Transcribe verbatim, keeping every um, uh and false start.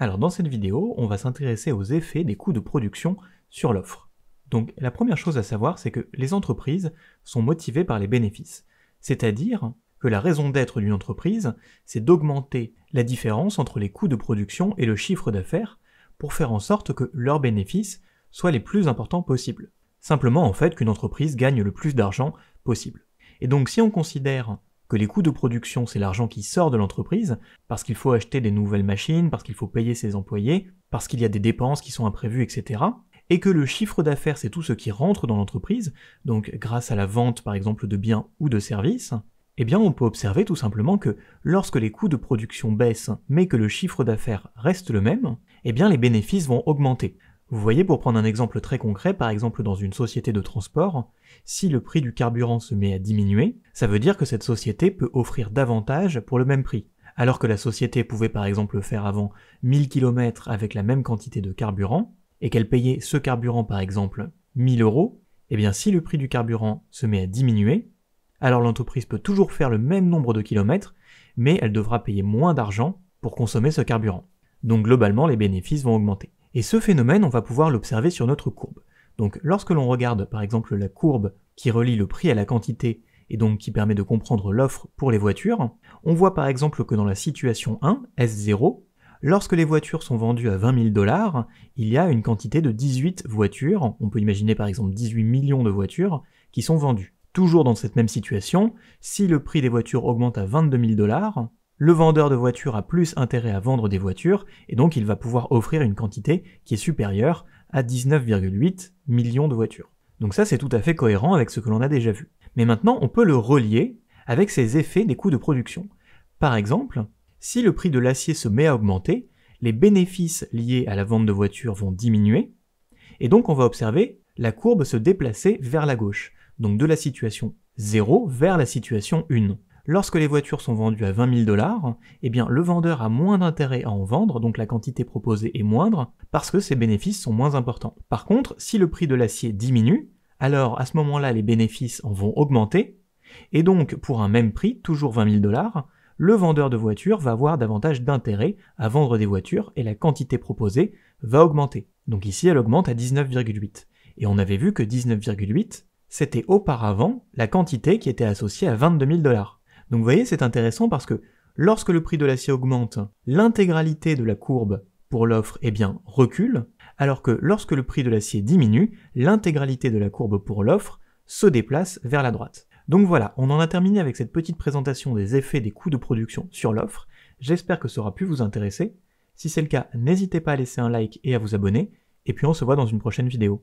Alors dans cette vidéo, on va s'intéresser aux effets des coûts de production sur l'offre. Donc la première chose à savoir, c'est que les entreprises sont motivées par les bénéfices. C'est-à-dire que la raison d'être d'une entreprise, c'est d'augmenter la différence entre les coûts de production et le chiffre d'affaires pour faire en sorte que leurs bénéfices soient les plus importants possibles. Simplement en fait qu'une entreprise gagne le plus d'argent possible. Et donc si on considère que les coûts de production, c'est l'argent qui sort de l'entreprise, parce qu'il faut acheter des nouvelles machines, parce qu'il faut payer ses employés, parce qu'il y a des dépenses qui sont imprévues, et cetera. Et que le chiffre d'affaires, c'est tout ce qui rentre dans l'entreprise, donc grâce à la vente par exemple de biens ou de services, eh bien on peut observer tout simplement que lorsque les coûts de production baissent, mais que le chiffre d'affaires reste le même, eh bien les bénéfices vont augmenter. Vous voyez, pour prendre un exemple très concret, par exemple dans une société de transport, si le prix du carburant se met à diminuer, ça veut dire que cette société peut offrir davantage pour le même prix. Alors que la société pouvait par exemple faire avant mille kilomètres avec la même quantité de carburant, et qu'elle payait ce carburant par exemple mille euros, eh bien si le prix du carburant se met à diminuer, alors l'entreprise peut toujours faire le même nombre de kilomètres, mais elle devra payer moins d'argent pour consommer ce carburant. Donc globalement, les bénéfices vont augmenter. Et ce phénomène, on va pouvoir l'observer sur notre courbe. Donc lorsque l'on regarde par exemple la courbe qui relie le prix à la quantité et donc qui permet de comprendre l'offre pour les voitures, on voit par exemple que dans la situation un, S zéro, lorsque les voitures sont vendues à vingt mille dollars, il y a une quantité de dix-huit voitures, on peut imaginer par exemple dix-huit millions de voitures qui sont vendues. Toujours dans cette même situation, si le prix des voitures augmente à vingt-deux mille dollars, le vendeur de voitures a plus intérêt à vendre des voitures, et donc il va pouvoir offrir une quantité qui est supérieure à dix-neuf virgule huit millions de voitures. Donc ça, c'est tout à fait cohérent avec ce que l'on a déjà vu. Mais maintenant, on peut le relier avec ces effets des coûts de production. Par exemple, si le prix de l'acier se met à augmenter, les bénéfices liés à la vente de voitures vont diminuer, et donc on va observer la courbe se déplacer vers la gauche, donc de la situation zéro vers la situation un. Lorsque les voitures sont vendues à vingt mille dollars, eh bien le vendeur a moins d'intérêt à en vendre, donc la quantité proposée est moindre, parce que ses bénéfices sont moins importants. Par contre, si le prix de l'acier diminue, alors à ce moment-là les bénéfices en vont augmenter, et donc pour un même prix, toujours vingt mille dollars, le vendeur de voitures va avoir davantage d'intérêt à vendre des voitures, et la quantité proposée va augmenter. Donc ici elle augmente à dix-neuf virgule huit. Et on avait vu que dix-neuf virgule huit, c'était auparavant la quantité qui était associée à vingt-deux mille dollars. Donc vous voyez, c'est intéressant parce que lorsque le prix de l'acier augmente, l'intégralité de la courbe pour l'offre eh bien, recule, alors que lorsque le prix de l'acier diminue, l'intégralité de la courbe pour l'offre se déplace vers la droite. Donc voilà, on en a terminé avec cette petite présentation des effets des coûts de production sur l'offre. J'espère que ça aura pu vous intéresser. Si c'est le cas, n'hésitez pas à laisser un like et à vous abonner, et puis on se voit dans une prochaine vidéo.